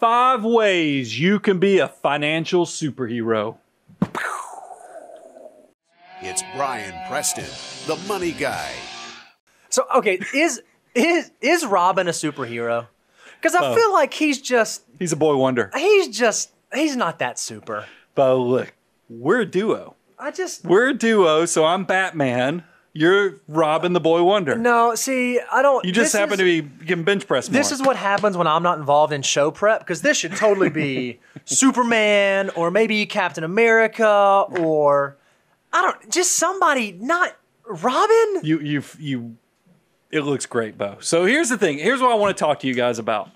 5 ways you can be a financial superhero. It's Brian Preston, the money guy. So, okay, is Robin a superhero? Because I feel like he's just... He's a boy wonder. He's not that super. But look, we're a duo. We're a duo, so I'm Batman. You're Robin the boy wonder. No, see, I don't... You just happen to be getting bench pressed more. This is what happens when I'm not involved in show prep, because this should totally be Superman or maybe Captain America or... I don't... Just somebody, not Robin? It looks great, Bo. So here's the thing. Here's what I want to talk to you guys about.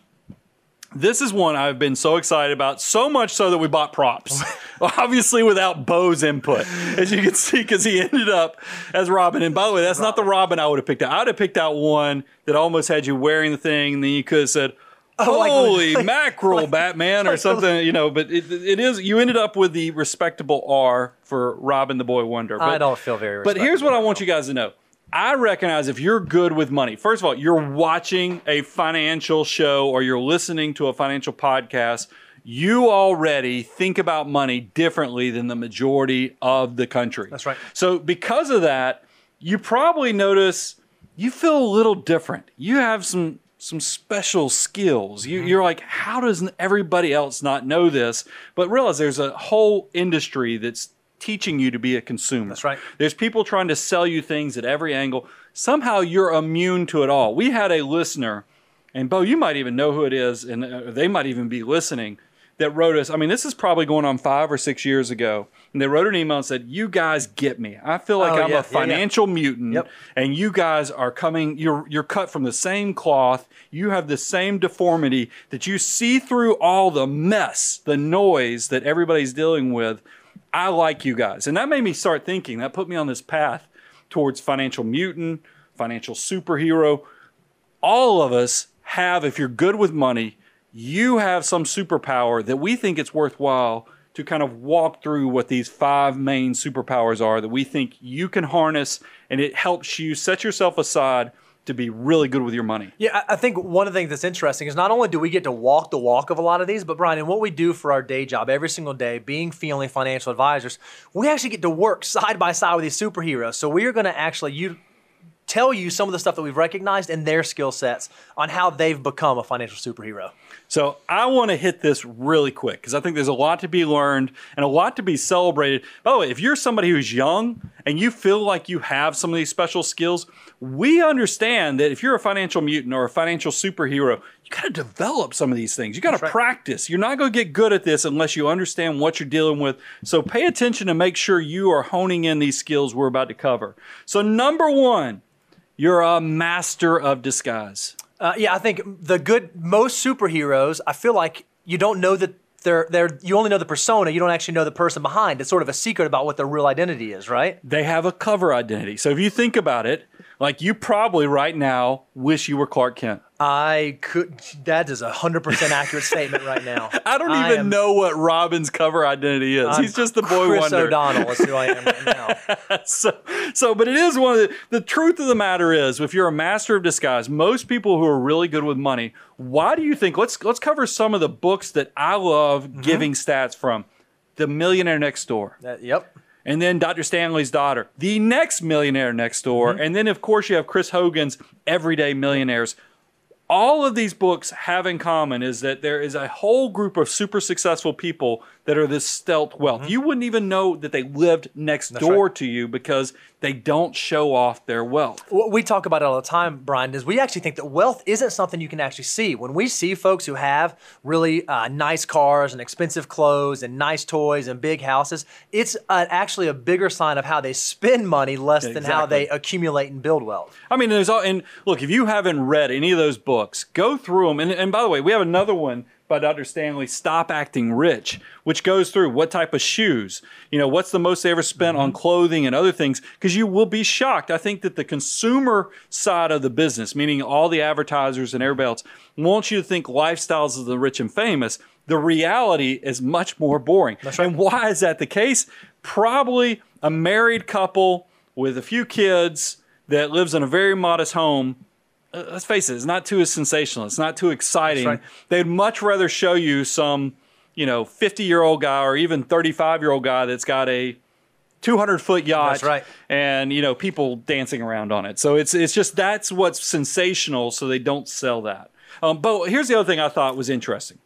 This is one I've been so excited about, so much so that we bought props. Obviously without Bo's input, as you can see, because he ended up as Robin. And by the way, that's not the Robin I would have picked out. I would have picked out one that almost had you wearing the thing, and then you could have said, holy mackerel, Batman, or something, you know. But it is, you ended up with the respectable R for Robin the Boy Wonder. But I don't feel very respectable. But here's what I want you guys to know. I recognize if you're good with money, first of all, you're watching a financial show or you're listening to a financial podcast, you already think about money differently than the majority of the country. That's right. So because of that, you probably notice you feel a little different. You have some special skills. You're like, how does everybody else not know this? But realize there's a whole industry that's teaching you to be a consumer. That's right. There's people trying to sell you things at every angle. Somehow you're immune to it all. We had a listener, and Bo, you might even know who it is, and they might even be listening, that wrote us. I mean, this is probably going on 5 or 6 years ago. And they wrote an email and said, you guys get me. I feel like I'm a financial mutant, and you guys are coming, you're cut from the same cloth. You have the same deformity that you see through all the mess, the noise that everybody's dealing with. I like you guys. And that made me start thinking. That put me on this path towards financial mutant, financial superhero. All of us have, if you're good with money, you have some superpower that we think it's worthwhile to kind of walk through what these 5 main superpowers are that we think you can harness, and it helps you set yourself aside to be really good with your money. Yeah, I think one of the things that's interesting is not only do we get to walk the walk of a lot of these, but Brian, and what we do for our day job every single day, being family financial advisors, we actually get to work side by side with these superheroes. So we are gonna actually tell you some of the stuff that we've recognized in their skill sets on how they've become a financial superhero. So I wanna hit this really quick, because I think there's a lot to be learned and a lot to be celebrated. By the way, if you're somebody who's young and you feel like you have some of these special skills, we understand that if you're a financial mutant or a financial superhero, you gotta develop some of these things. You gotta practice. You're not gonna get good at this unless you understand what you're dealing with. So pay attention to make sure you are honing in these skills we're about to cover. So number 1, you're a master of disguise. Yeah, I think most superheroes, I feel like you don't know that you only know the persona, you don't actually know the person behind. It's sort of a secret about what their real identity is, right? They have a cover identity. So if you think about it, like you probably right now wish you were Clark Kent. I could, that is a 100% accurate statement right now. I don't even know what Robin's cover identity is. He's just the boy wonder. Chris O'Donnell is who I am right now. But it is one of the truth of the matter is, if you're a master of disguise, most people who are really good with money, why do you think, let's cover some of the books that I love giving stats from. The Millionaire Next Door. And then Dr. Stanley's Daughter, The Next Millionaire Next Door. And then, of course, you have Chris Hogan's Everyday Millionaires. All of these books have in common is that there is a whole group of super successful people that are this stealth wealth. You wouldn't even know that they lived next door to you because they don't show off their wealth. What we talk about all the time, Brian, is we actually think that wealth isn't something you can actually see. When we see folks who have really nice cars and expensive clothes and nice toys and big houses, it's actually a bigger sign of how they spend money less than how they accumulate and build wealth. I mean, and look, if you haven't read any of those books, go through them. And by the way, we have another one by Dr. Stanley, Stop Acting Rich, which goes through what type of shoes, you know, what's the most they ever spent on clothing and other things, because you will be shocked. I think that the consumer side of the business, meaning all the advertisers and everybody else, wants you to think lifestyles of the rich and famous. The reality is much more boring. And why is that the case? Probably a married couple with a few kids that lives in a very modest home let's face it, it's not too sensational. It's not too exciting. Right. They'd much rather show you some, 50-year-old guy or even 35-year-old guy that's got a 200-foot yacht. That's right. And, people dancing around on it. So it's just that's what's sensational, so they don't sell that. But here's the other thing I thought was interesting.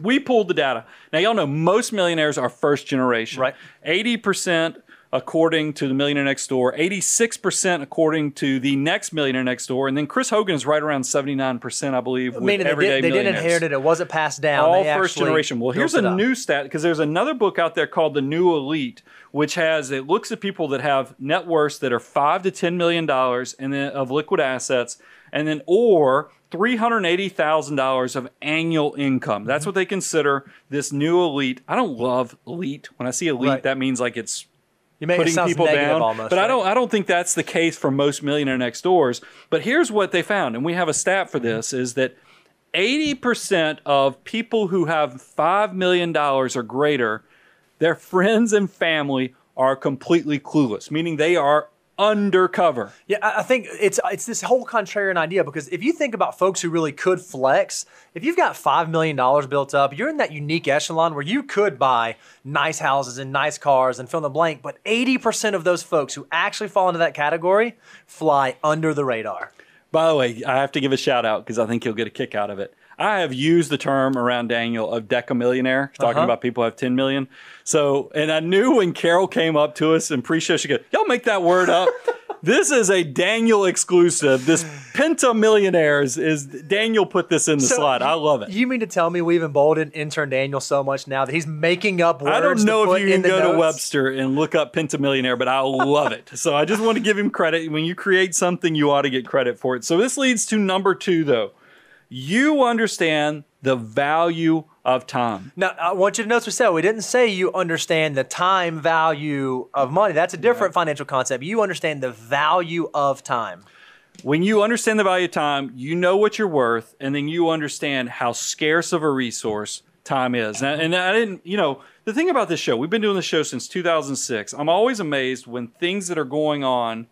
We pulled the data. Now, y'all know most millionaires are first generation. Right. 80%, according to The Millionaire Next Door, 86% according to The Next Millionaire Next Door, and then Chris Hogan is right around 79%, I believe, with Everyday Millionaires. They didn't inherit it. It wasn't passed down. All first generation. Well, here's a new stat, because there's another book out there called The New Elite, which it looks at people that have net worths that are $5 to $10 million and then of liquid assets, and then or $380,000 of annual income. That's what they consider this new elite. I don't love elite. When I see elite, right, that means like it's putting people down. Almost, but right? I don't think that's the case for most Millionaire Next Doors. But here's what they found, and we have a stat for this, is that 80% of people who have $5 million or greater, their friends and family are completely clueless, meaning they are undercover. Yeah, I think it's this whole contrarian idea, because if you think about folks who really could flex, if you've got $5 million built up, you're in that unique echelon where you could buy nice houses and nice cars and fill in the blank, but 80% of those folks who actually fall into that category fly under the radar. By the way, I have to give a shout out because I think you'll get a kick out of it. I have used the term around Daniel of decamillionaire, talking about people who have 10 million. So, and I knew when Carol came up to us and pre-show, she goes, y'all make that word up. This is a Daniel exclusive. This pentamillionaires is Daniel put this in the slide. I love it. You mean to tell me we've emboldened intern Daniel so much now that he's making up words? I don't know if you can go to Webster and look up pentamillionaire, but I love it. So I just want to give him credit. When you create something, you ought to get credit for it. So this leads to number two, though. You understand the value of time. Now, I want you to notice we didn't say you understand the time value of money. That's a different financial concept. You understand the value of time. When you understand the value of time, you know what you're worth, and then you understand how scarce of a resource time is. And I didn't, the thing about this show, we've been doing this show since 2006. I'm always amazed when things that are going on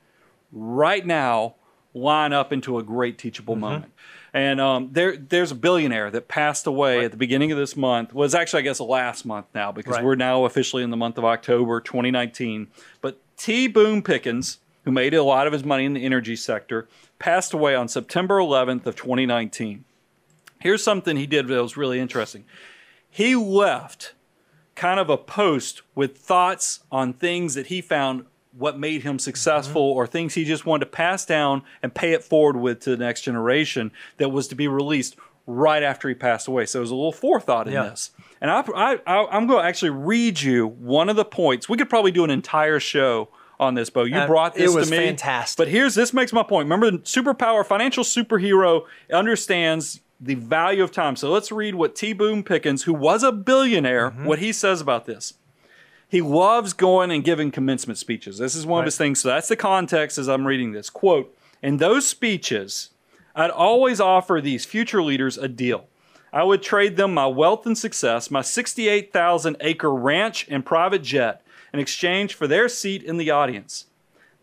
right now line up into a great teachable moment. And there's a billionaire that passed away at the beginning of this month. Was actually, I guess, last month now, because we're now officially in the month of October 2019. But T. Boone Pickens, who made a lot of his money in the energy sector, passed away on September 11th of 2019. Here's something he did that was really interesting. He left kind of a post with thoughts on things that he found what made him successful or things he just wanted to pass down and pay it forward with to the next generation, that was to be released right after he passed away. So there was a little forethought in this. And I'm going to actually read you one of the points. We could probably do an entire show on this, Bo. You brought this to me. It was fantastic. But this makes my point. Remember, the superpower, financial superhero understands the value of time. So let's read what T. Boone Pickens, who was a billionaire, what he says about this. He loves going and giving commencement speeches. This is one of his things. So that's the context as I'm reading this. Quote, "In those speeches, I'd always offer these future leaders a deal. I would trade them my wealth and success, my 68,000-acre ranch and private jet, in exchange for their seat in the audience.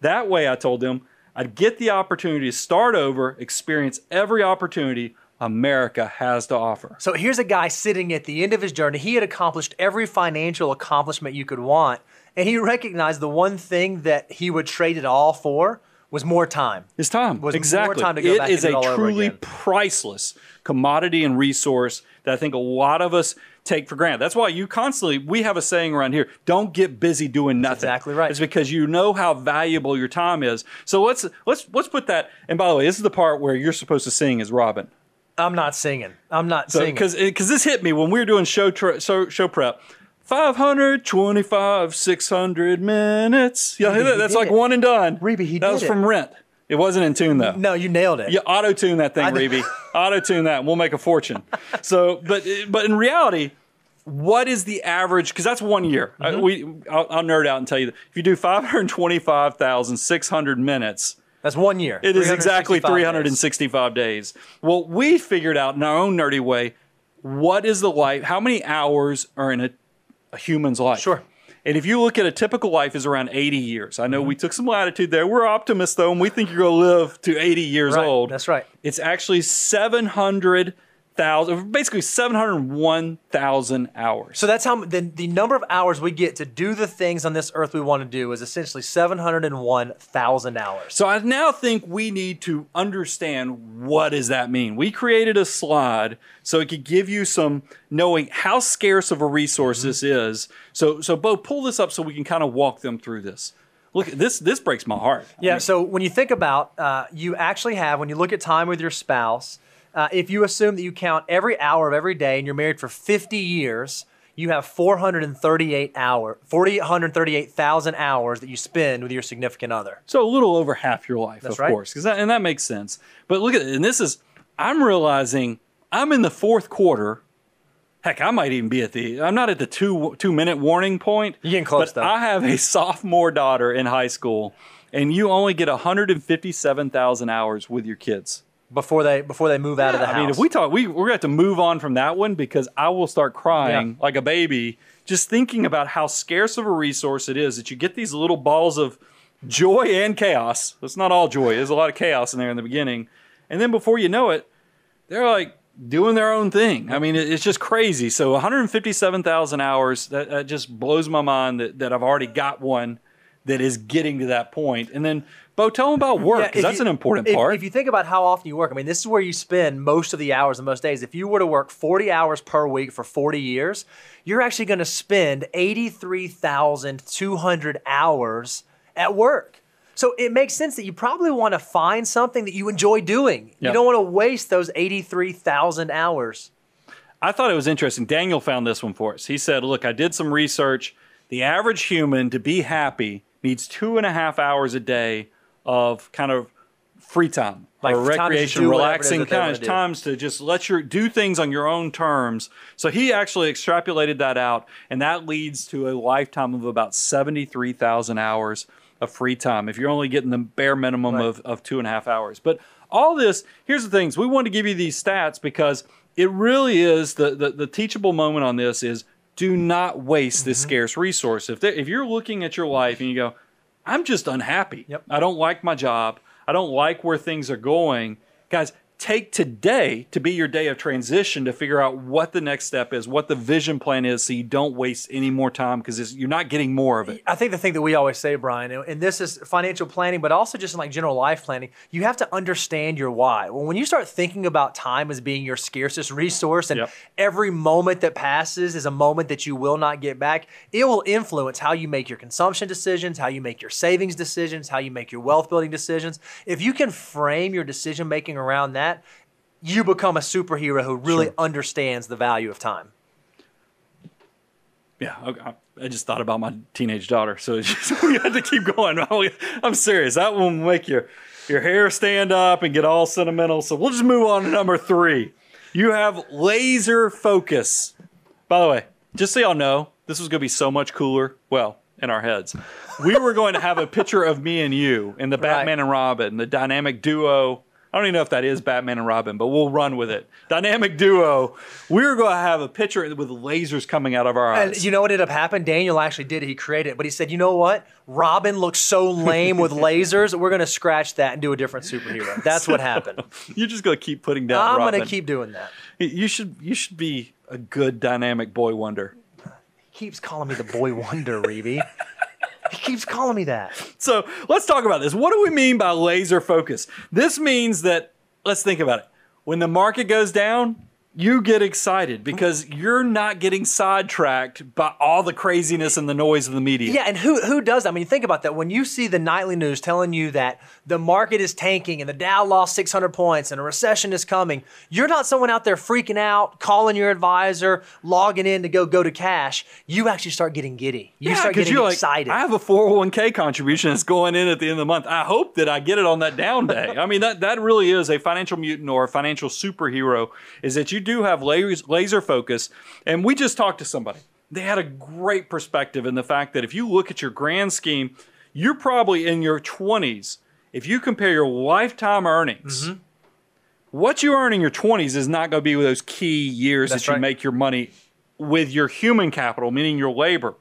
That way, I told them, I'd get the opportunity to start over, experience every opportunity America has to offer." So here's a guy sitting at the end of his journey. He had accomplished every financial accomplishment you could want, and he recognized the one thing that he would trade it all for was more time. His time, exactly. More time to go back into it all over again. It is a truly priceless commodity and resource that I think a lot of us take for granted. That's why we have a saying around here, don't get busy doing nothing. That's exactly right. It's because you know how valuable your time is. So let's put that, and by the way, this is the part where you're supposed to sing as Robin. I'm not singing. I'm not singing. Because this hit me when we were doing show prep. 525, 600 minutes. Yeah, that's like one and done. Reby, that was from Rent. It wasn't in tune, though. No, you nailed it. You auto-tune that thing, Reby. Auto-tune that, and we'll make a fortune. So, but in reality, what is the average? Because that's 1 year. I'll nerd out and tell you that. If you do 525,600 minutes, that's 1 year. It is exactly 365 days. Well, we figured out in our own nerdy way, what is the life? How many hours are in a human's life? Sure. And if you look at a typical life is around 80 years. I know we took some latitude there. We're optimists, though, and we think you're going to live to 80 years old. That's right. It's actually 700,000, basically 701,000 hours. So that's how the number of hours we get to do the things on this earth we want to do is essentially 701,000 hours. So I now think we need to understand, what does that mean? We created a slide so it could give you some knowing how scarce of a resource this is. So Bo, pull this up so we can kind of walk them through this. Look, this breaks my heart. Yeah, I mean, so when you think about, you actually have, when you look at time with your spouse, if you assume that you count every hour of every day and you're married for 50 years, you have 438,000 hours that you spend with your significant other. So a little over half your life, of course. And that makes sense. But look at it. And this is, I'm realizing I'm in the fourth quarter. Heck, I might even be at the, I'm not at the two-minute warning point. You're getting close, though. I have a sophomore daughter in high school, and you only get 157,000 hours with your kids. Before they move out of the house. I mean, if we talk, we're going to have to move on from that one because I will start crying like a baby just thinking about how scarce of a resource it is that you get these little balls of joy and chaos. It's not all joy. There's a lot of chaos in there in the beginning. And then before you know it, they're like doing their own thing. I mean, it's just crazy. So 157,000 hours, that just blows my mind that I've already got one that is getting to that point. And then, Bo, tell them about work, because that's an important part. If you think about how often you work, I mean, this is where you spend most of the hours and most days. If you were to work 40 hours per week for 40 years, you're actually going to spend 83,200 hours at work. So it makes sense that you probably want to find something that you enjoy doing. Yep. You don't want to waste those 83,000 hours. I thought it was interesting. Daniel found this one for us. He said, look, I did some research. The average human, to be happy, needs 2.5 hours a day of kind of free time, like or recreation, relaxing kind of times to just let you do things on your own terms. So he actually extrapolated that out, and that leads to a lifetime of about 73,000 hours of free time if you're only getting the bare minimum of 2.5 hours. But all this, here's the things. We want to give you these stats because it really is the teachable moment on this is, do not waste this scarce resource. If you're looking at your life and you go, I'm just unhappy. Yep. I don't like my job. I don't like where things are going. Guys, take today to be your day of transition to figure out what the next step is, what the vision plan is, so you don't waste any more time because you're not getting more of it. I think the thing that we always say, Brian, and this is financial planning, but also just like general life planning, you have to understand your why. Well, when you start thinking about time as being your scarcest resource and every moment that passes is a moment that you will not get back, it will influence how you make your consumption decisions, how you make your savings decisions, how you make your wealth building decisions. If you can frame your decision making around that, you become a superhero who really understands the value of time. Yeah, I just thought about my teenage daughter, so it's just, we had to keep going. I'm serious. That will make your hair stand up and get all sentimental. So we'll just move on to number 3. You have laser focus. By the way, just so y'all know, this was going to be so much cooler. Well, in our heads. We were going to have a picture of me and you in the Batman and Robin, the dynamic duo. I don't even know if that is Batman and Robin, but we'll run with it. Dynamic duo. We're going to have a picture with lasers coming out of our eyes. And you know what ended up happening? Daniel actually did it. He created it, but he said, you know what? Robin looks so lame with lasers. We're going to scratch that and do a different superhero. That's what happened. You're just going to keep putting down Robin. I'm going to keep doing that. You should be a good dynamic boy wonder. He keeps calling me the boy wonder, Reeby. He keeps calling me that. So let's talk about this. What do we mean by laser focus? This means that, let's think about it. When the market goes down, you get excited because you're not getting sidetracked by all the craziness and the noise of the media. Yeah, and who does that? I mean, think about that. When you see the nightly news telling you that the market is tanking and the Dow lost 600 points and a recession is coming, you're not someone out there freaking out, calling your advisor, logging in to go to cash. You actually start getting giddy. You start getting excited. Like, I have a 401k contribution that's going in at the end of the month. I hope that I get it on that down day. I mean, that really is a financial mutant or a financial superhero, is that you do have laser focus. And we just talked to somebody. They had a great perspective in the fact that if you look at your grand scheme, you're probably in your 20s. If you compare your lifetime earnings, what you earn in your 20s is not going to be with those key years that you make your money with your human capital, meaning your labor.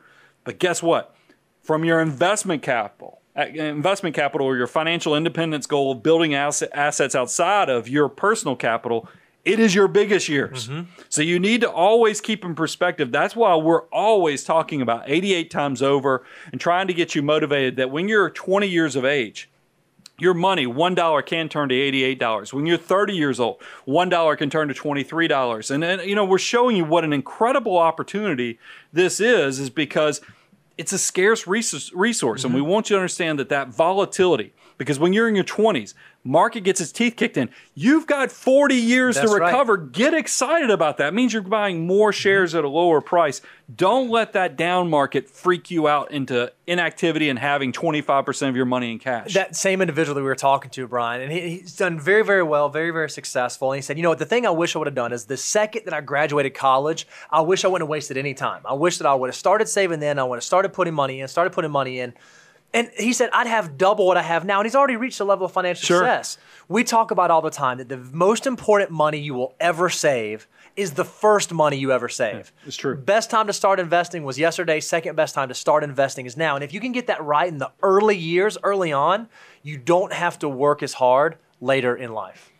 But guess what? From your investment capital or your financial independence goal of building assets outside of your personal capital, it is your biggest years. Mm-hmm. So you need to always keep in perspective. That's why we're always talking about 88 times over and trying to get you motivated that when you're 20 years of age, your money, $1 can turn to $88. When you're 30 years old, $1 can turn to $23. And you know, we're showing you what an incredible opportunity this is because it's a scarce resource. Mm-hmm. And we want you to understand that that volatility, because when you're in your 20s, market gets its teeth kicked in. You've got 40 years to recover. Right. Get excited about that. It means you're buying more shares at a lower price. Don't let that down market freak you out into inactivity and having 25% of your money in cash. That same individual that we were talking to, Brian, and he's done very, very well, very, very successful. And he said, you know what, the thing I wish I would have done is the second that I graduated college, I wish I wouldn't have wasted any time. I wish that I would have started saving then. I would have started putting money in. And he said, I'd have double what I have now. And he's already reached a level of financial success. We talk about all the time that the most important money you will ever save is the first money you ever save. It's true. Best time to start investing was yesterday. Second best time to start investing is now. And if you can get that right in the early years, early on, you don't have to work as hard later in life.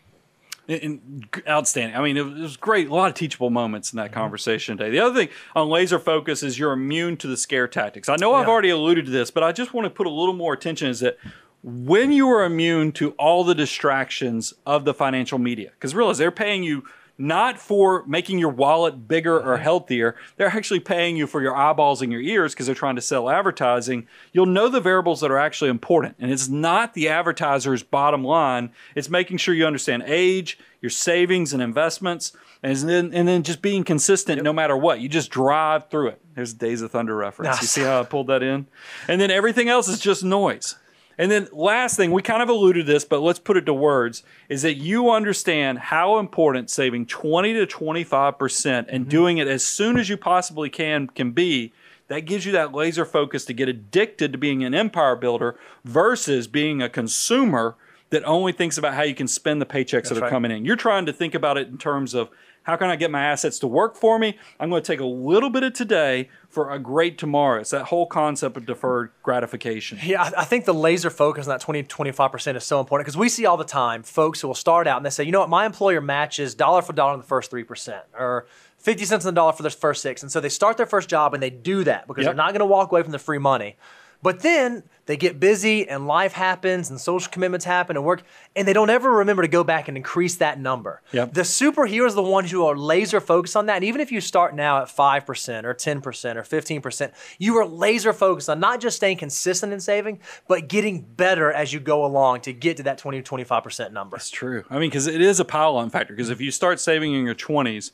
And outstanding. I mean, it was great. A lot of teachable moments in that conversation today. The other thing on laser focus is you're immune to the scare tactics. I know I've already alluded to this, but I just want to put a little more attention is that when you are immune to all the distractions of the financial media, because realize they're paying you not for making your wallet bigger or healthier. They're actually paying you for your eyeballs and your ears because they're trying to sell advertising. You'll know the variables that are actually important. And it's not the advertiser's bottom line. It's making sure you understand age, your savings and investments, and then just being consistent no matter what. You just drive through it. There's a Days of Thunder reference. Nice. You see how I pulled that in? And then everything else is just noise. And then last thing, we kind of alluded to this, but let's put it to words, is that you understand how important saving 20 to 25% and doing it as soon as you possibly can be. That gives you that laser focus to get addicted to being an empire builder versus being a consumer that only thinks about how you can spend the paychecks that are coming in. You're trying to think about it in terms of, how can I get my assets to work for me? I'm going to take a little bit of today for a great tomorrow. It's that whole concept of deferred gratification. Yeah, I think the laser focus on that 20 to 25% is so important because we see all the time folks who will start out and they say, you know what, my employer matches dollar for dollar in the first 3% or 50 cents on the dollar for the first 6. And so they start their first job and they do that because they're not going to walk away from the free money. But then they get busy and life happens and social commitments happen and work, and they don't ever remember to go back and increase that number. Yep. The superhero is the one who are laser focused on that. And even if you start now at 5% or 10% or 15%, you are laser focused on not just staying consistent in saving, but getting better as you go along to get to that 20 to 25% number. That's true. I mean, because it is a pile on factor. Because if you start saving in your 20s,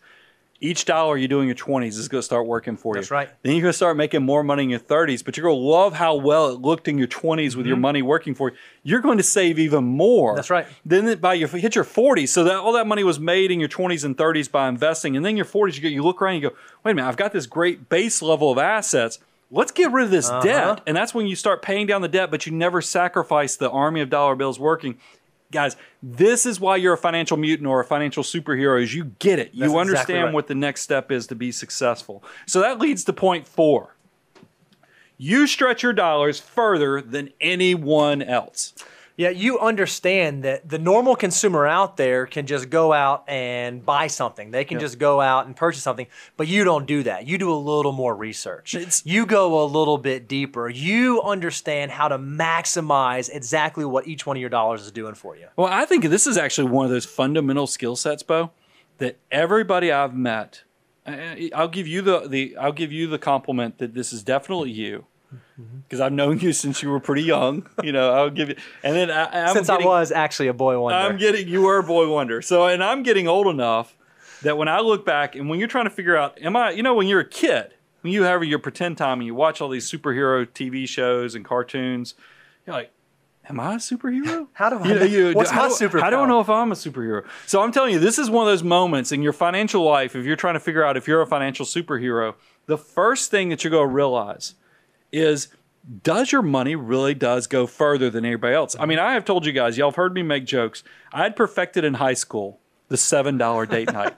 each dollar you do in your 20s is going to start working for you. That's right. Then you're going to start making more money in your 30s, but you're going to love how well it looked in your 20s with your money working for you. You're going to save even more. That's right. Then by you hit your 40s, so that all that money was made in your 20s and 30s by investing, and then your 40s, you look around and you go, wait a minute, I've got this great base level of assets. Let's get rid of this debt, and that's when you start paying down the debt, but you never sacrifice the army of dollar bills working. Guys, this is why you're a financial mutant or a financial superhero is you get it. You understand what the next step is to be successful. So that leads to point 4. You stretch your dollars further than anyone else. Yeah, you understand that the normal consumer out there can just go out and buy something. They can just go out and purchase something, but you don't do that. You do a little more research. You go a little bit deeper. You understand how to maximize exactly what each one of your dollars is doing for you. Well, I think this is actually one of those fundamental skill sets, Bo, that everybody I've met, I'll give you the compliment that this is definitely you. Because I've known you since you were pretty young, you know. I'll give you, and then I was actually a boy wonder. You were a boy wonder. So, and I'm getting old enough that when I look back, and when you're trying to figure out, you know, when you're a kid, when you have your pretend time and you watch all these superhero TV shows and cartoons, you're like, am I a superhero? What's my superpower? I don't know if I'm a superhero. So I'm telling you, this is one of those moments in your financial life. If you're trying to figure out if you're a financial superhero, the first thing that you're going to realize is does your money really go further than everybody else? I mean, I have told you guys, y'all have heard me make jokes. I had perfected in high school the $7 date night.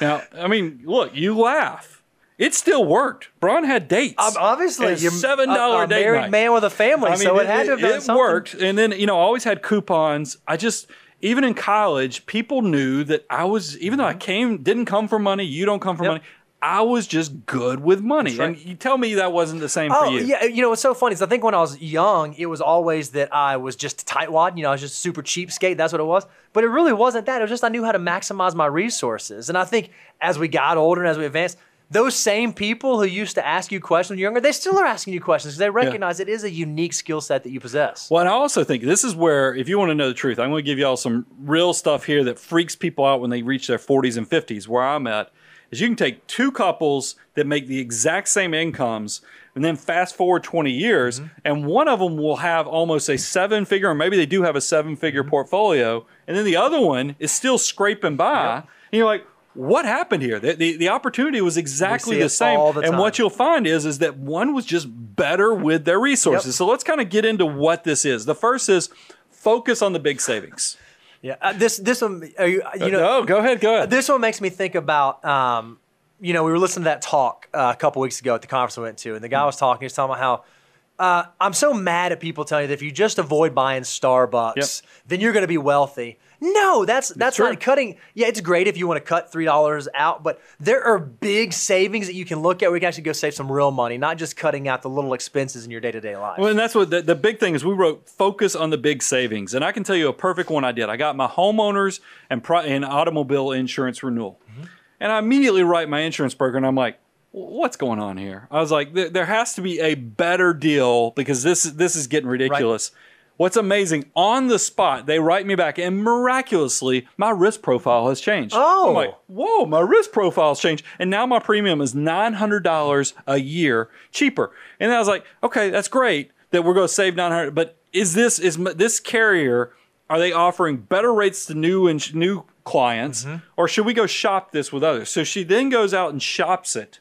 Now, I mean, look, you laugh. It still worked. Braun had dates. Obviously, you're $7 date married night. Man with a family, I mean, so it had to have done something. It worked, and then I always had coupons. I just, even in college, people knew that I was, even though I didn't come for money, you don't come for money. I was just good with money. Right. And you tell me that wasn't the same for you. Yeah, what's so funny is I think when I was young, it was always that I was just a tightwad. I was just super cheapskate. That's what it was. But it really wasn't that. It was just I knew how to maximize my resources. And I think as we got older and as we advanced, those same people who used to ask you questions when you're younger, they still are asking you questions because they recognize it is a unique skill set that you possess. Well, and I also think this is where, if you want to know the truth, I'm going to give y'all some real stuff here that freaks people out when they reach their 40s and 50s, where I'm at. Is you can take two couples that make the exact same incomes and then fast forward 20 years and one of them will have almost a seven-figure, or maybe they do have a seven-figure portfolio, and then the other one is still scraping by. Yep. And you're like, what happened here? The opportunity was exactly the same. And what you'll find is that one was just better with their resources. Yep. So let's kind of get into what this is. The first is focus on the big savings. Yeah, this one, no, go ahead. This one makes me think about, we were listening to that talk a couple weeks ago at the conference we went to, and the guy was talking, he was talking about how I'm so mad at people telling you that if you just avoid buying Starbucks, then you're going to be wealthy. No, that's not cutting. Yeah, it's great if you want to cut $3 out, but there are big savings that you can look at where you can actually go save some real money, not just cutting out the little expenses in your day-to-day life. Well, and that's what the big thing is. We wrote focus on the big savings, and I can tell you a perfect one I did. I got my homeowners and automobile insurance renewal, and I immediately write my insurance broker, and I'm like, what's going on here? I was like, there has to be a better deal because this is getting ridiculous. Right. What's amazing, on the spot, they write me back, and miraculously, my risk profile has changed. Oh. I'm like, whoa, my risk profile's changed, and now my premium is $900 a year cheaper. And I was like, okay, that's great that we're going to save $900, but is this carrier, are they offering better rates to new clients, or should we go shop this with others? So she then goes out and shops it.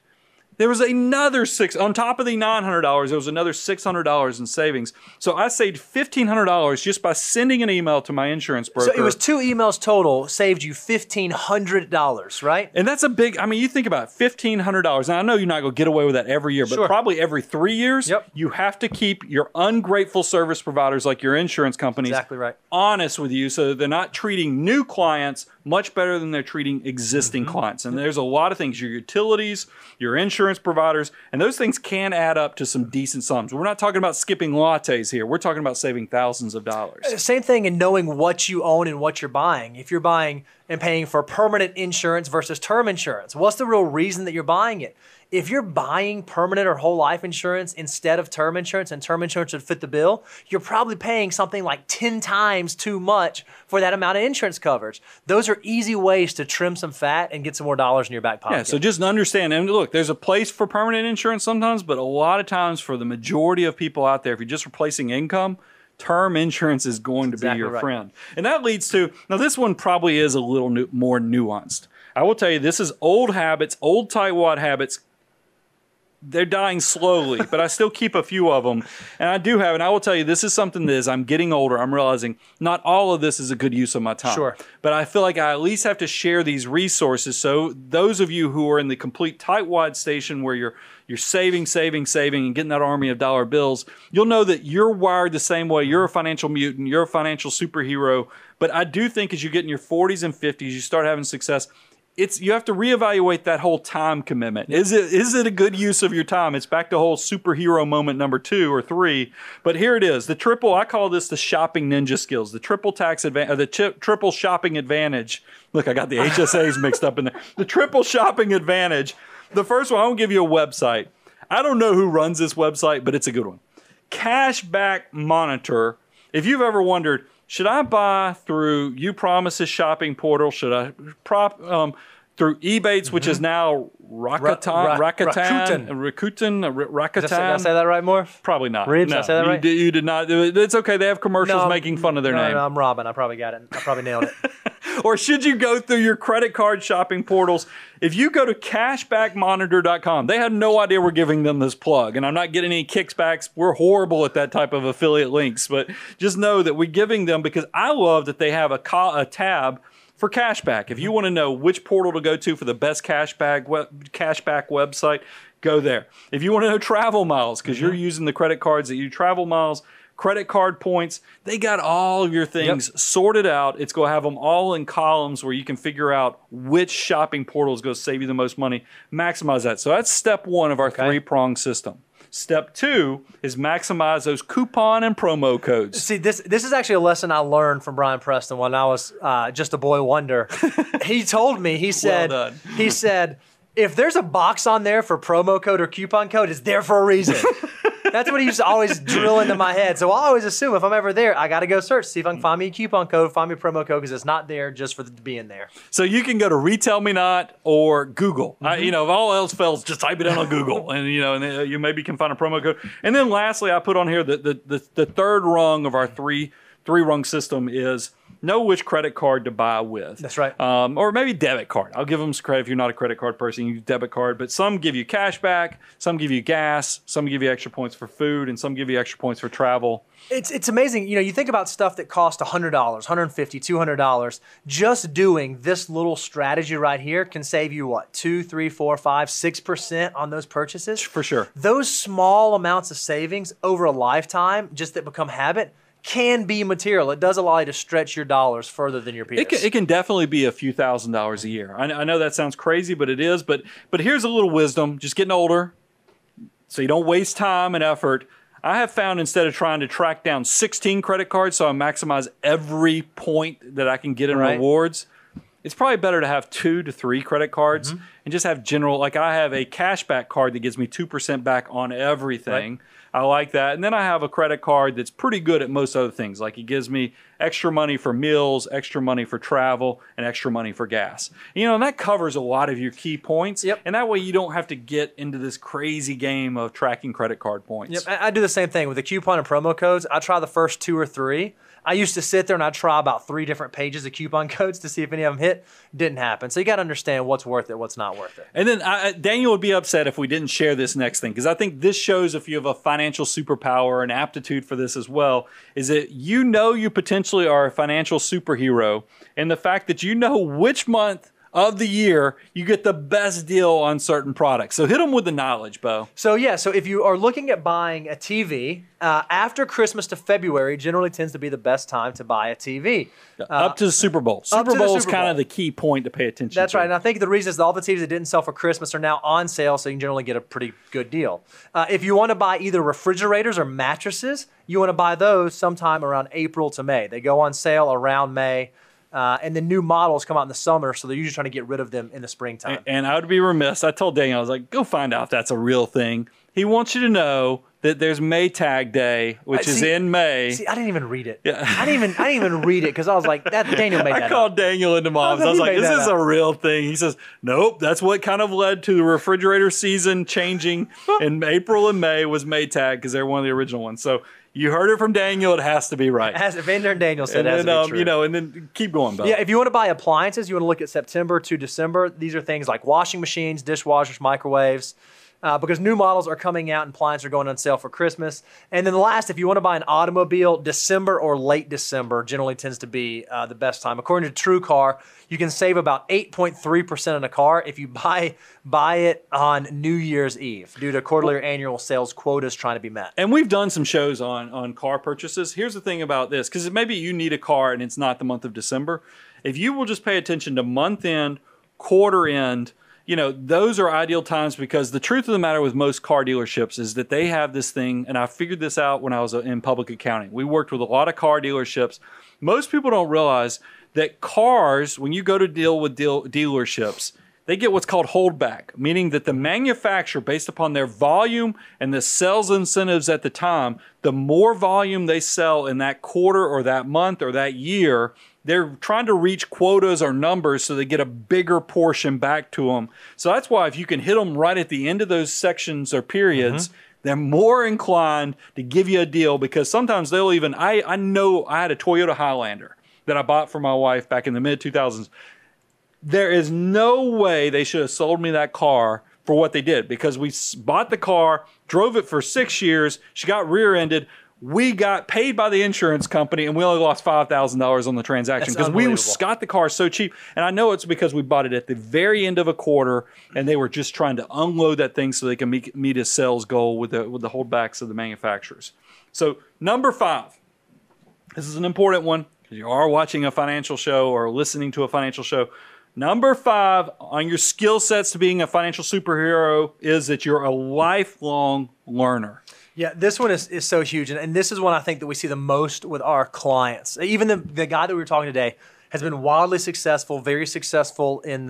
There was another on top of the $900, there was another $600 in savings. So I saved $1,500 just by sending an email to my insurance broker. So it was two emails total, saved you $1,500, right? And that's a big, you think about it, $1,500. Now I know you're not going to get away with that every year, but probably every 3 years, you have to keep your ungrateful service providers like your insurance companies honest with you so that they're not treating new clients much better than they're treating existing clients. And there's a lot of things, your utilities, your insurance providers, and those things can add up to some decent sums. We're not talking about skipping lattes here. We're talking about saving thousands of dollars. Same thing in knowing what you own and what you're buying. If you're buying and paying for permanent insurance versus term insurance, what's the real reason that you're buying it? If you're buying permanent or whole life insurance instead of term insurance, and term insurance would fit the bill, you're probably paying something like 10 times too much for that amount of insurance coverage. Those are easy ways to trim some fat and get some more dollars in your back pocket. Yeah, so just understand, and look, there's a place for permanent insurance sometimes, but a lot of times for the majority of people out there, if you're just replacing income, term insurance is going to be your friend. And that leads to, now this one probably is a little more nuanced. I will tell you, this is old habits, old tightwad habits. They're dying slowly, but I still keep a few of them. And I do have, and I will tell you, this is something that as I'm getting older, I'm realizing not all of this is a good use of my time. Sure. But I feel like I at least have to share these resources. So those of you who are in the complete tightwad station where you're saving, and getting that army of dollar bills, you'll know that you're wired the same way. You're a financial mutant. You're a financial superhero. But I do think as you get in your 40s and 50s, you start having success, you have to reevaluate that whole time commitment. Is it a good use of your time? It's back to whole superhero moment number 2 or 3. But here it is, the triple. I call this the shopping ninja skills, the triple tax advantage, or the triple shopping advantage. Look, I got the HSAs mixed up in there. The triple shopping advantage. The first one, I won't give you a website. I don't know who runs this website, but it's a good one. Cashback Monitor. If you've ever wondered, should I buy through YouPromise's shopping portal? Should I through Ebates, which is now Rakuten? Did I say that right, Moore? Probably not. Reeves, no, did I say that right? You did not. It's okay. They have commercials making fun of their name. No, I'm Robin. I probably got it. I probably nailed it. Or should you go through your credit card shopping portals? If you go to cashbackmonitor.com, they had no idea we're giving them this plug, and I'm not getting any kickbacks. We're horrible at that type of affiliate links, but just know that we're giving them because I love that they have a tab for cashback. If you want to know which portal to go to for the best cashback website, go there. If you want to know travel miles, because you're using the credit cards that you travel miles, credit card points, they got all of your things sorted out. It's going to have them all in columns where you can figure out which shopping portal is going to save you the most money. Maximize that. So that's step one of our three-pronged system. Step two is maximize those coupon and promo codes. See, this is actually a lesson I learned from Brian Preston when I was just a boy wonder. He told me, he said, well done. He said, if there's a box on there for promo code or coupon code, it's there for a reason. That's what he used to always drill into my head. So I always assume if I'm ever there, I got to go search, see if I can find me a coupon code, find me a promo code, because it's not there just for being there. So you can go to RetailMeNot or Google. You know, if all else fails, just type it in on Google, and you know, and you maybe can find a promo code. And then lastly, I put on here the third rung of our three rung system is know which credit card to buy with. That's right. Or maybe debit card. I'll give them some credit if you're not a credit card person, you use debit card, but some give you cash back, some give you gas, some give you extra points for food, and some give you extra points for travel. It's amazing. You know, you think about stuff that costs $100, $150, $200. Just doing this little strategy right here can save you what? 2, 3, 4, 5, 6% on those purchases? For sure. Those small amounts of savings over a lifetime, just that become habit, can be material. It does allow you to stretch your dollars further than your peers. It can definitely be a few $1,000s a year. I know that sounds crazy, but it is. But here's a little wisdom, just getting older, so you don't waste time and effort. I have found instead of trying to track down 16 credit cards so I maximize every point that I can get in rewards, it's probably better to have 2 to 3 credit cards and just have general, like I have a cashback card that gives me 2% back on everything. I like that. And then I have a credit card that's pretty good at most other things. Like it gives me extra money for meals, extra money for travel, and extra money for gas. You know, and that covers a lot of your key points. And that way you don't have to get into this crazy game of tracking credit card points. I do the same thing with the coupon and promo codes. I try the first 2 or 3. I used to sit there and I'd try about 3 different pages of coupon codes to see if any of them hit. Didn't happen. So you got to understand what's worth it, what's not worth it. And then Daniel would be upset if we didn't share this next thing, because I think this shows if you have a financial superpower and aptitude for this as well, is that you know you potentially are a financial superhero, and the fact that you know which month of the year you get the best deal on certain products. So hit them with the knowledge, Bo. So yeah, so if you are looking at buying a TV, after Christmas to February generally tends to be the best time to buy a TV. Up to the Super Bowl. Super Bowl is kind of the key point to pay attention to. That's right, and I think the reason is that all the TVs that didn't sell for Christmas are now on sale, so you can generally get a pretty good deal. If you want to buy either refrigerators or mattresses, you want to buy those sometime around April to May. They go on sale around May. And the new models come out in the summer, so they're usually trying to get rid of them in the springtime. And I would be remiss. I told Daniel, I was like, go find out if that's a real thing. He wants you to know that there's Maytag Day, which is in May. See, I didn't even read it. Yeah. I didn't even read it because I was like, that Daniel made that up. I called Daniel into Mom's. I was like, is this a real thing? He says, nope, that's what kind of led to the refrigerator season changing in April and May was Maytag because they're one of the original ones. So you heard it from Daniel. It has to be right. Vander and Daniel said it has to be true. You know, and then keep going, Bo. Yeah, if you want to buy appliances, you want to look at September to December. These are things like washing machines, dishwashers, microwaves. Because new models are coming out and appliances are going on sale for Christmas. And then last, if you want to buy an automobile, December or late December generally tends to be the best time. According to True Car, you can save about 8.3% on a car if you buy it on New Year's Eve due to quarterly or annual sales quotas trying to be met. And we've done some shows on car purchases. Here's the thing about this, because maybe you need a car and it's not the month of December. If you will just pay attention to month end, quarter end, you know, those are ideal times because the truth of the matter with most car dealerships is that they have this thing, and I figured this out when I was in public accounting. We worked with a lot of car dealerships. Most people don't realize that cars, when you go to deal with dealerships, they get what's called holdback, meaning that the manufacturer, based upon their volume and the sales incentives at the time, the more volume they sell in that quarter or that month or that year, they're trying to reach quotas or numbers so they get a bigger portion back to them. So that's why if you can hit them right at the end of those sections or periods, they're more inclined to give you a deal because sometimes they'll even, I know I had a Toyota Highlander that I bought for my wife back in the mid-2000s. There is no way they should have sold me that car for what they did because we bought the car, drove it for 6 years, she got rear-ended, We got paid by the insurance company and we only lost $5,000 on the transaction because we got the car so cheap. And I know it's because we bought it at the very end of a quarter and they were just trying to unload that thing so they can meet a sales goal with the holdbacks of the manufacturers. So number 5, this is an important one because you are watching a financial show or listening to a financial show. Number 5 on your skill sets to being a financial superhero is that you're a lifelong learner. Yeah, this one is so huge. And this is one I think that we see the most with our clients. Even the guy that we were talking today has been wildly successful, very successful in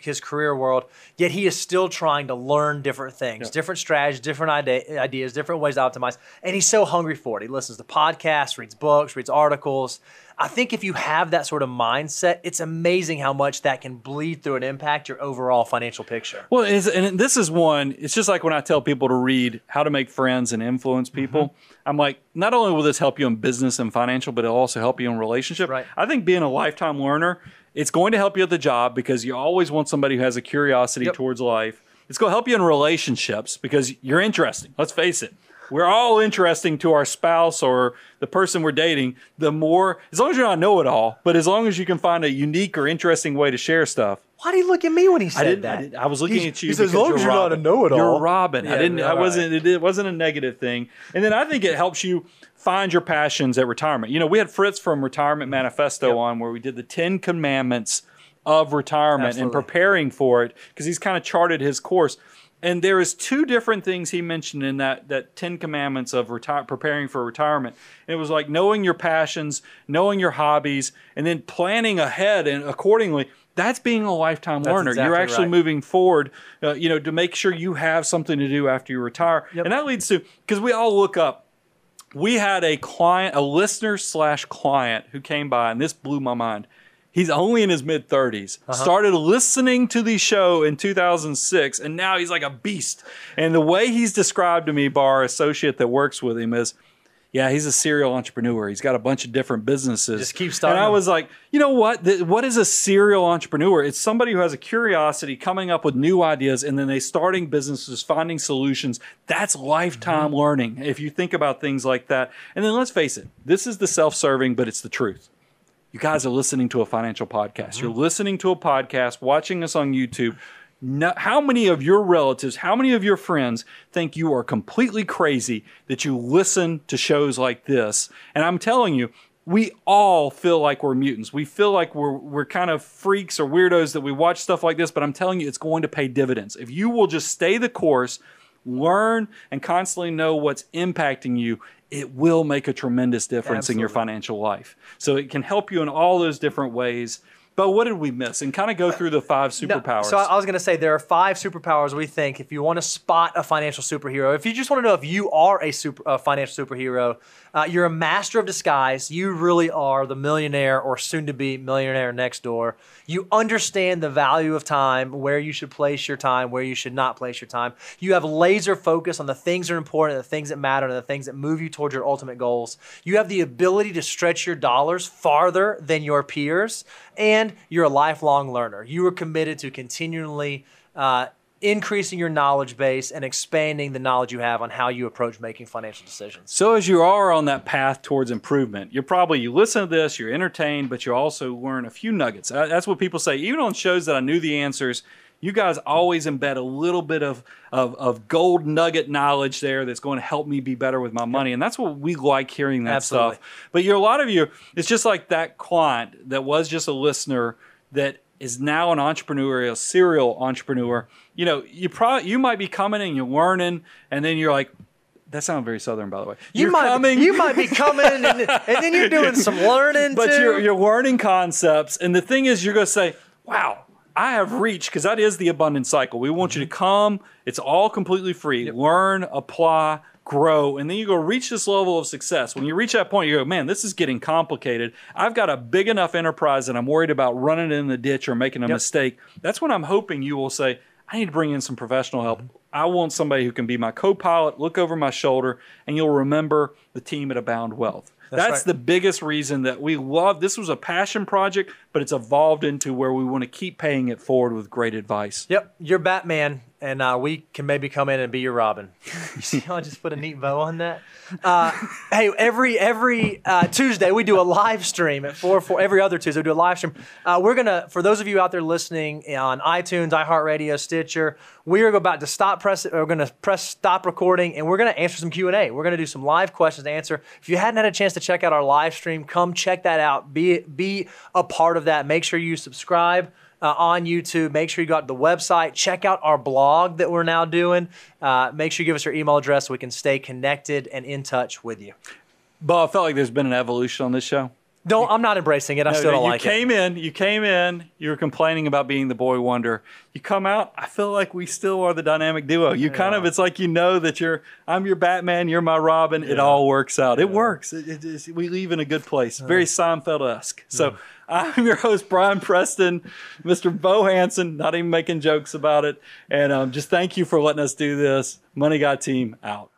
his career world, yet he is still trying to learn different things, different strategies, different ideas, different ways to optimize. And he's so hungry for it. He listens to podcasts, reads books, reads articles. I think if you have that sort of mindset, it's amazing how much that can bleed through and impact your overall financial picture. Well, and this is one, it's just like when I tell people to read How to Make Friends and Influence People, I'm like, not only will this help you in business and financial, but it'll also help you in relationship. Right. I think being a lifetime learner, it's going to help you at the job because you always want somebody who has a curiosity towards life. It's going to help you in relationships because you're interesting. Let's face it. We're all interesting to our spouse or the person we're dating. The more, as long as you're not know-it-all, but as long as you can find a unique or interesting way to share stuff. Why do you look at me when he said that? I was looking at you. He says, as long as you're not a know-it-all. You're Robin. Yeah, I didn't. I wasn't. It wasn't a negative thing. And then I think it helps you find your passions at retirement. You know, we had Fritz from Retirement Manifesto on where we did the 10 commandments of retirement and preparing for it because he's kind of charted his course. And there is 2 different things he mentioned in that 10 commandments of preparing for retirement. And it was like knowing your passions, knowing your hobbies, and then planning ahead and accordingly. That's being a lifetime learner. Exactly You're actually moving forward, you know, to make sure you have something to do after you retire. And that leads to, because we all look up. We had a client, a listener/client who came by, and this blew my mind. He's only in his mid-30s, started listening to the show in 2006, and now he's like a beast. And the way he's described to me by our associate that works with him is, yeah, he's a serial entrepreneur. He's got a bunch of different businesses. Just keep starting. And I was like, you know what? What is a serial entrepreneur? It's somebody who has a curiosity coming up with new ideas and then they starting businesses, finding solutions. That's lifetime learning if you think about things like that. And then let's face it, this is the self-serving, but it's the truth. You guys are listening to a financial podcast. You're listening to a podcast, watching us on YouTube. No, how many of your relatives, how many of your friends think you are completely crazy that you listen to shows like this? And I'm telling you, we all feel like we're mutants. We feel like we're kind of freaks or weirdos that we watch stuff like this, but I'm telling you, it's going to pay dividends. If you will just stay the course, learn, and constantly know what's impacting you, it will make a tremendous difference in your financial life. So it can help you in all those different ways. But what did we miss? And kind of go through the 5 superpowers. So I was going to say there are 5 superpowers we think if you want to spot a financial superhero, if you just want to know if you are a financial superhero, you're a master of disguise. You really are the millionaire or soon-to-be millionaire next door. You understand the value of time, where you should place your time, where you should not place your time. You have laser focus on the things that are important, the things that matter, and the things that move you towards your ultimate goals. You have the ability to stretch your dollars farther than your peers, and you're a lifelong learner. You are committed to continually increasing your knowledge base and expanding the knowledge you have on how you approach making financial decisions. So as you are on that path towards improvement, you listen to this, you're entertained, but you also learn a few nuggets. That's what people say. Even on shows that I knew the answers, you guys always embed a little bit of gold nugget knowledge there that's going to help me be better with my money. And that's what we like hearing that stuff. But a lot of you, it's just like that client that was just a listener that is now an entrepreneur, a serial entrepreneur. You know, you might be coming and you're learning, and then you're like, that sounds very Southern, by the way. You might be coming, and then you're doing some learning too. You're learning concepts, and the thing is, you're going to say, wow, I have reached, because that is the abundance cycle. We want you to come. It's all completely free. Learn, apply, grow, and then you go reach this level of success. When you reach that point, you go, man, this is getting complicated. I've got a big enough enterprise that I'm worried about running in the ditch or making a mistake. That's when I'm hoping you will say, I need to bring in some professional help. I want somebody who can be my co-pilot, look over my shoulder, and you'll remember the team at Abound Wealth. That's the biggest reason that we love. This was a passion project, but it's evolved into where we want to keep paying it forward with great advice. Yep, you're Batman, and we can maybe come in and be your Robin. You see how I just put a neat bow on that? Hey, every Tuesday we do a live stream at 4:04. Every other Tuesday we do a live stream. We're gonna, for those of you out there listening on iTunes, iHeartRadio, Stitcher, we are about to press stop recording, and we're gonna answer some Q&A. We're gonna do some live questions to answer. If you hadn't had a chance to check out our live stream, come check that out. Be a part of that. Make sure you subscribe. On YouTube, make sure you go to the website, check out our blog that we're now doing. Make sure you give us your email address so we can stay connected and in touch with you. Bo, I felt like there's been an evolution on this show. I'm not embracing it. You came in, you were complaining about being the boy wonder. You come out, I feel like we still are the dynamic duo. It's like, I'm your Batman, you're my Robin. Yeah. It all works out. Yeah. It works. We leave in a good place. Very Seinfeld-esque. So, I'm your host, Brian Preston, Mr. Bo Hansen, not even making jokes about it. And just thank you for letting us do this. Money Guy team out.